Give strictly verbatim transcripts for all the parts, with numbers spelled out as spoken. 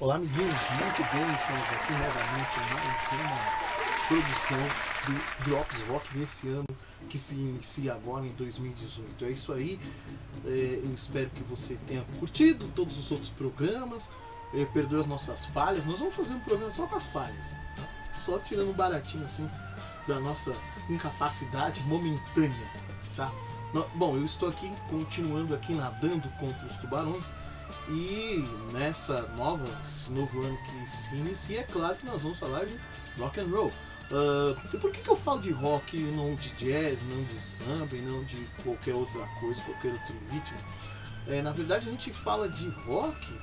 Olá, amiguinhos, muito bem, estamos aqui novamente em mais uma produção do Drops Rock nesse ano que se inicia agora em dois mil e dezoito. É isso aí, é, eu espero que você tenha curtido todos os outros programas, é, perdoe as nossas falhas. Nós vamos fazer um programa só com as falhas, só tirando um baratinho assim da nossa incapacidade momentânea, tá? Bom, eu estou aqui, continuando aqui nadando contra os tubarões. E nessa nova, esse novo ano que se inicia, é claro que nós vamos falar de rock and roll. Uh, por que, que eu falo de rock e não de jazz, não de samba e não de qualquer outra coisa, qualquer outro ritmo? É, na verdade a gente fala de rock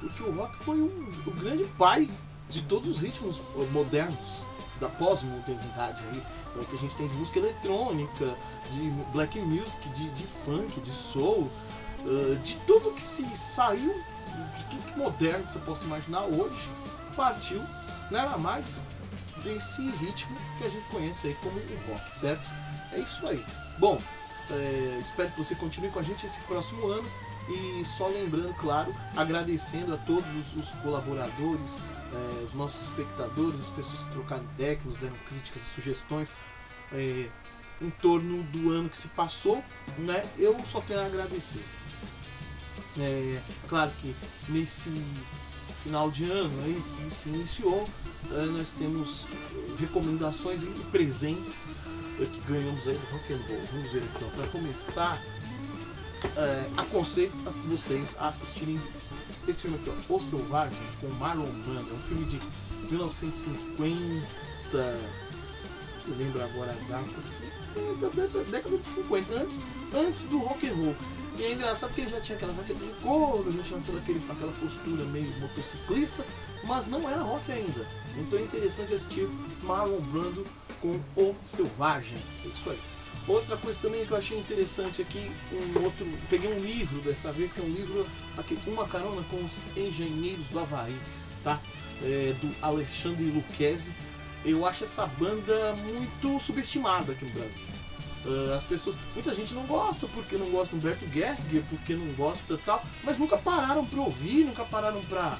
porque o rock foi um, o grande pai de todos os ritmos modernos, da pós-modernidade aí. É o que a gente tem de música eletrônica, de black music, de, de funk, de soul. Uh, de tudo que se saiu, de tudo que moderno que você possa imaginar hoje, partiu nada mais desse ritmo que a gente conhece aí como o rock, certo? É isso aí. Bom, é, espero que você continue com a gente esse próximo ano. E só lembrando, claro, agradecendo a todos os colaboradores, é, os nossos espectadores, as pessoas que trocaram ideia, que nos deram críticas e sugestões, é, em torno do ano que se passou, né? Eu só tenho a agradecer. É claro que nesse final de ano aí que se iniciou, nós temos recomendações e presentes que ganhamos aí do rock and roll. Vamos ver então, para começar, é, aconselho a vocês a assistirem esse filme aqui, ó, O Selvagem, com Marlon Brando. É um filme de mil novecentos e cinquenta, eu lembro agora a data, cinquenta, década de cinquenta, antes, antes do rock and roll. E é engraçado que ele já tinha aquela jaqueta de couro, já tinha toda aquele, aquela postura meio motociclista, mas não era rock ainda. Então é interessante assistir Marlon Brando com O Selvagem. É isso aí. Outra coisa também que eu achei interessante aqui, um outro, peguei um livro dessa vez, que é um livro aqui, Uma Carona com os Engenheiros do Hawaii, tá? É, do Alexandre Lucchese. Eu acho essa banda muito subestimada aqui no Brasil. As pessoas, muita gente não gosta porque não gosta do Humberto Gessinger, porque não gosta tal, mas nunca pararam para ouvir, nunca pararam para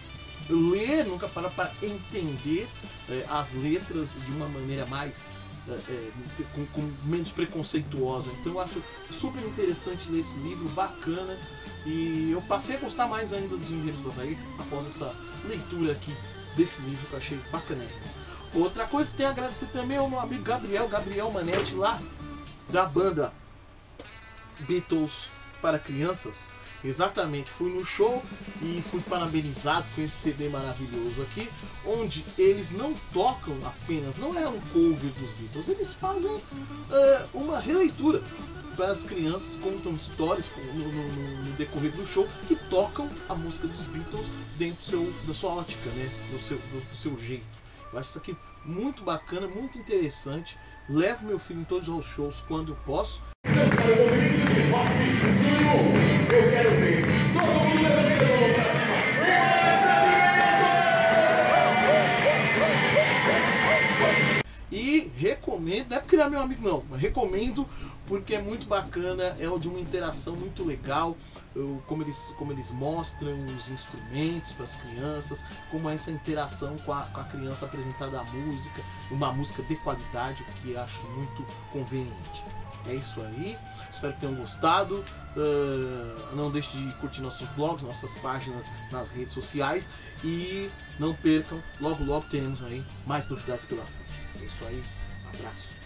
ler, nunca pararam para entender é, as letras de uma maneira mais é, é, com, com menos preconceituosa. Então eu acho super interessante ler esse livro, bacana, e eu passei a gostar mais ainda dos Engenheiros do Hawaii após essa leitura aqui desse livro que eu achei bacanérrimo. Outra coisa que tem a agradecer também é o meu amigo Gabriel, Gabriel Manetti, lá da banda Beatles para Crianças. Exatamente, fui no show e fui parabenizado com esse C D maravilhoso aqui, onde eles não tocam apenas, não é um cover dos Beatles, eles fazem uh, uma releitura. As crianças contam histórias no, no, no decorrer do show e tocam a música dos Beatles dentro do seu, da sua ótica, né? do, seu, do, do seu jeito. Eu acho isso aqui muito bacana, muito interessante. Levo meu filho em todos os shows quando eu posso. Eu quero ver todo mundo levantando a mão pra cima. E recomendo, não é porque ele é meu amigo não, mas recomendo porque é muito bacana, é de uma interação muito legal. Como eles, como eles mostram os instrumentos para as crianças, como é essa interação com a, com a criança apresentada a música, uma música de qualidade, o que acho muito conveniente. É isso aí, espero que tenham gostado. Uh, não deixe de curtir nossos blogs, nossas páginas nas redes sociais, e não percam, logo logo teremos aí mais novidades pela frente. É isso aí, um abraço.